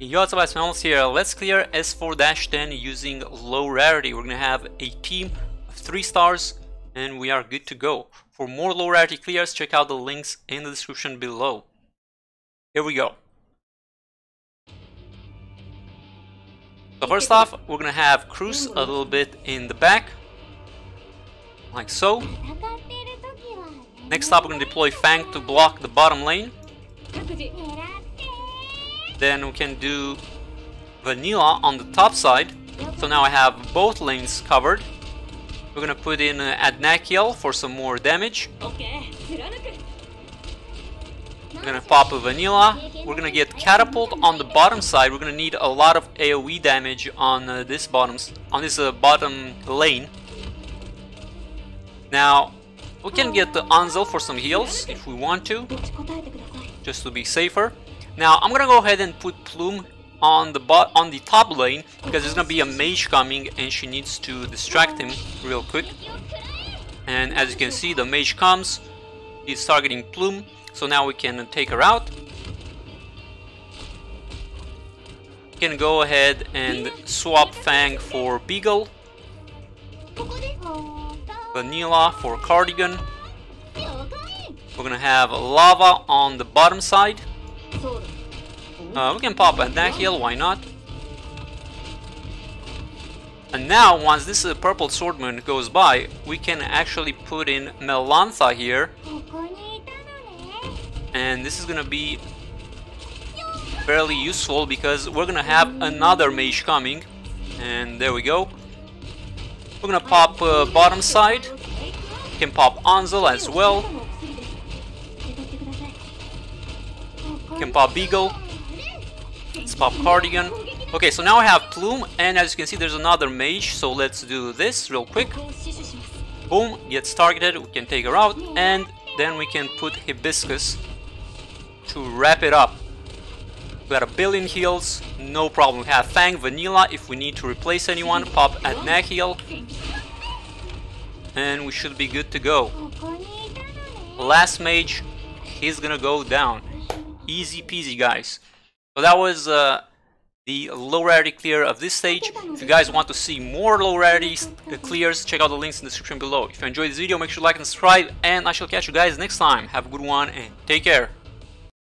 Yo, what's up guys, Melantha here. Let's clear S4-10 using low rarity. We're gonna have a team of 3 stars and we are good to go. For more low rarity clears, check out the links in the description below. Here we go. So first off, we're gonna have Cruz a little bit in the back, like so. Next up, we're gonna deploy Fang to block the bottom lane. Then we can do Vanilla on the top side. So now I have both lanes covered. We're gonna put in Adnachiel for some more damage. We're gonna pop a Vanilla. We're gonna get Catapult on the bottom side. We're gonna need a lot of AoE damage on this bottom lane. Now we can get the Ansel for some heals if we want to, just to be safer. Now I'm gonna go ahead and put Plume on the top lane because there's gonna be a mage coming and she needs to distract him real quick. And as you can see, the mage comes, he's targeting Plume, so now we can take her out. We can go ahead and swap Fang for Beagle, Vanilla for Cardigan. We're gonna have Lava on the bottom side. We can pop at Dakil, why not? And now, once this purple swordman goes by, we can actually put in Melantha here. And this is gonna be fairly useful because we're gonna have another mage coming. And there we go. We're gonna pop bottom side. We can pop Ansel as well. We can pop Beagle. Let's pop Cardigan. Okay, so now I have Plume, and as you can see, there's another mage, so let's do this real quick. Boom, gets targeted, we can take her out, and then we can put Hibiscus to wrap it up. We got 1 billion heals, no problem. We have Fang, Vanilla, if we need to replace anyone, pop Adnachiel, and we should be good to go. Last mage, he's gonna go down. Easy peasy, guys. So that was the low rarity clear of this stage. If you guys want to see more low rarity clears, check out the links in the description below. If you enjoyed this video, make sure to like and subscribe, and I shall catch you guys next time. Have a good one and take care.